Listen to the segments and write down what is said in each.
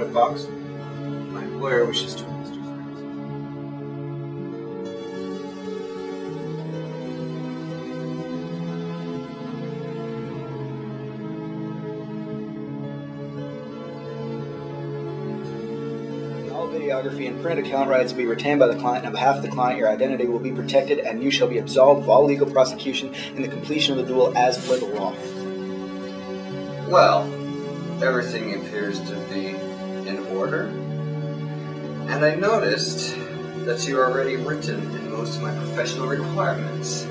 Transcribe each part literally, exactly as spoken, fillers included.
what it costs. My employer wishes to enlist your services. All videography and print account rights will be retained by the client, and on behalf of the client your identity will be protected, and you shall be absolved of all legal prosecution in the completion of the duel as per the law. Well, everything appears to be in order, and I noticed that you are already written in most of my professional requirements.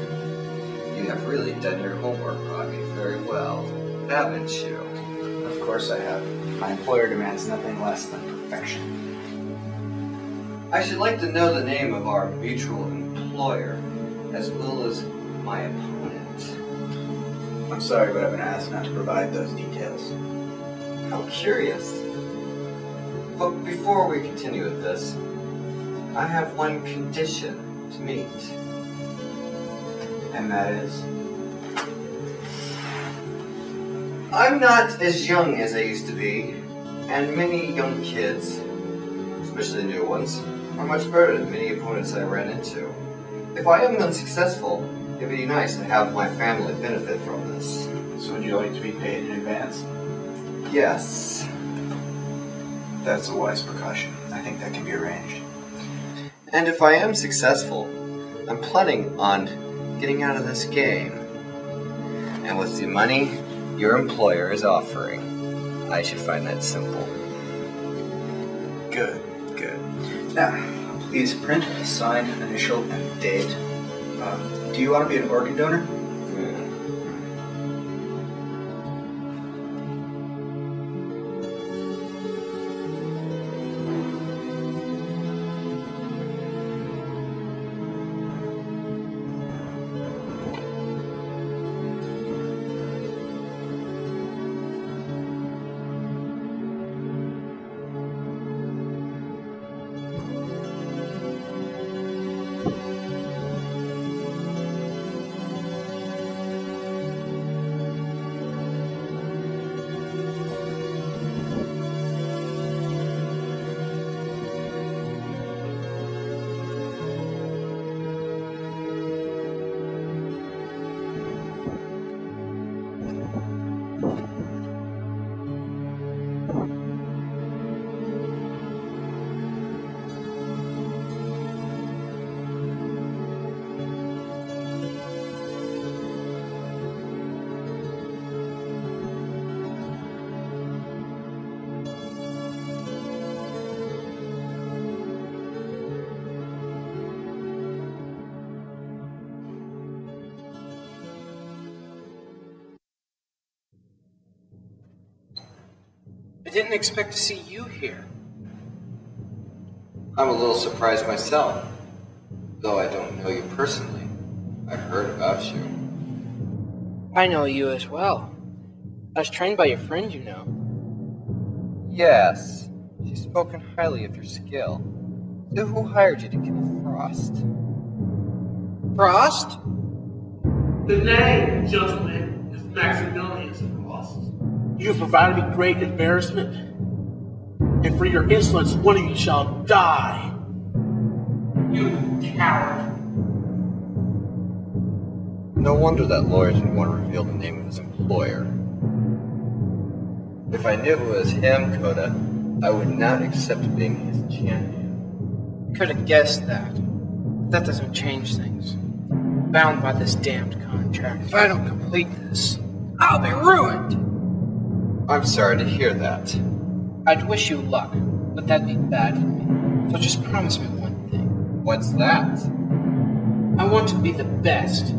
You have really done your homework on me very well, haven't you? Of course I have. My employer demands nothing less than perfection. I should like to know the name of our mutual employer, as well as my opponent. I'm sorry, but I've been asked not to provide those details. How curious. But before we continue with this, I have one condition to meet. And that is? I'm not as young as I used to be, and many young kids, especially new ones, are much better than many opponents I ran into. If I am unsuccessful, it would be nice to have my family benefit from this. So would you like to be paid in advance? Yes. That's a wise precaution. I think that can be arranged. And if I am successful, I'm planning on getting out of this game. And with the money your employer is offering, I should find that simple. Good, good. Now, please print, sign, initial, and date. Um, do you want to be an organ donor? I didn't expect to see you here. I'm a little surprised myself, though I don't know you personally. I've heard about you. I know you as well. I was trained by your friend, you know. Yes, she's spoken highly of your skill. So who hired you to kill Frost? Frost? The name, gentlemen, is Maximilius Frost. You have provided me great embarrassment, and for your insolence, one of you shall die. You coward. No wonder that lawyers would want to reveal the name of his employer. If I knew it was him, Coda, I would not accept being his champion. Could have guessed that. That doesn't change things. I'm bound by this damned contract. If I don't complete this, I'll be ruined. I'm sorry to hear that. I'd wish you luck, but that'd be bad for me. So just promise me one thing. What's that? I want to be the best,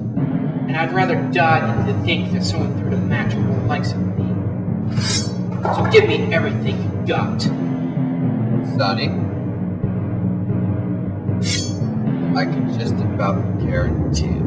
and I'd rather die than to think that someone threw a match with the likes of me. So give me everything you got. Sonny? I can just about guarantee it.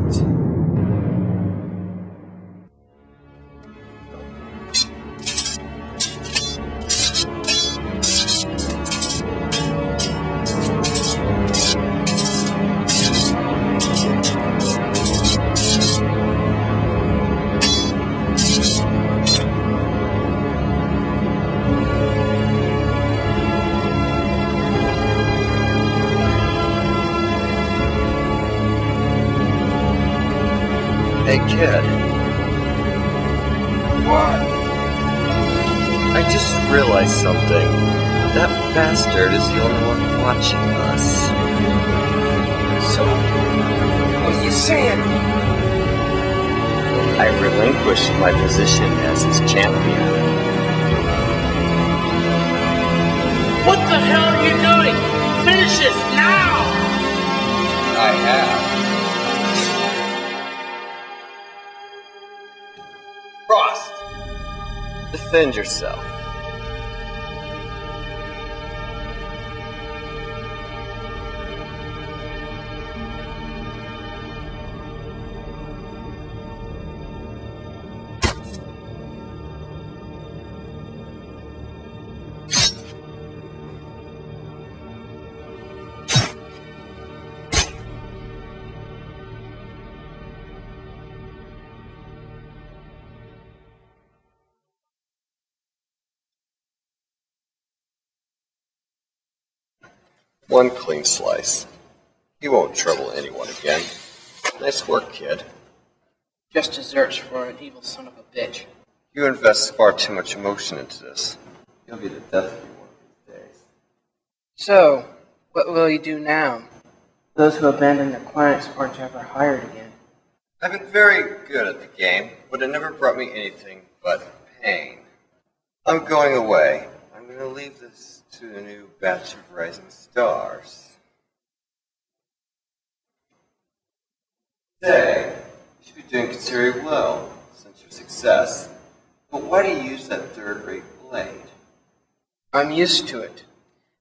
Hey, kid. What? I just realized something. That bastard is the only one watching us. So, what are you saying? I relinquished my position as his champion. What the hell are you doing? Finish this now! I have. Frost! Defend yourself. One clean slice. You won't trouble anyone again. Nice work, kid. Just desserts for an evil son of a bitch. You invest far too much emotion into this. You'll be the death of you one of these days. So, what will you do now? Those who abandon their clients aren't ever hired again. I've been very good at the game, but it never brought me anything but pain. I'm going away. I'm going to leave this to the new batch of rising stars. Today, you should be doing considerably well, since your success. But why do you use that third-rate blade? I'm used to it.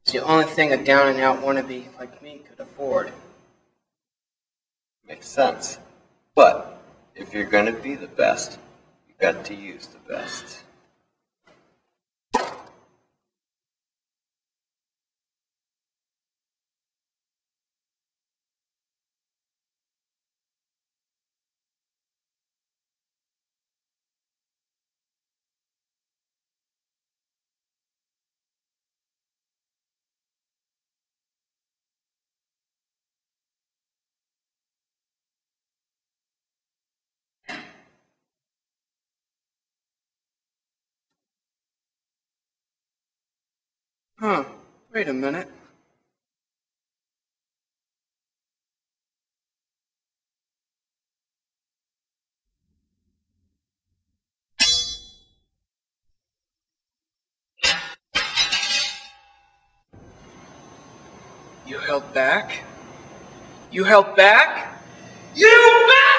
It's the only thing a down-and-out wannabe like me could afford. Makes sense. But, if you're going to be the best, you've got to use the best. Huh, wait a minute. You held back? You held back? You back!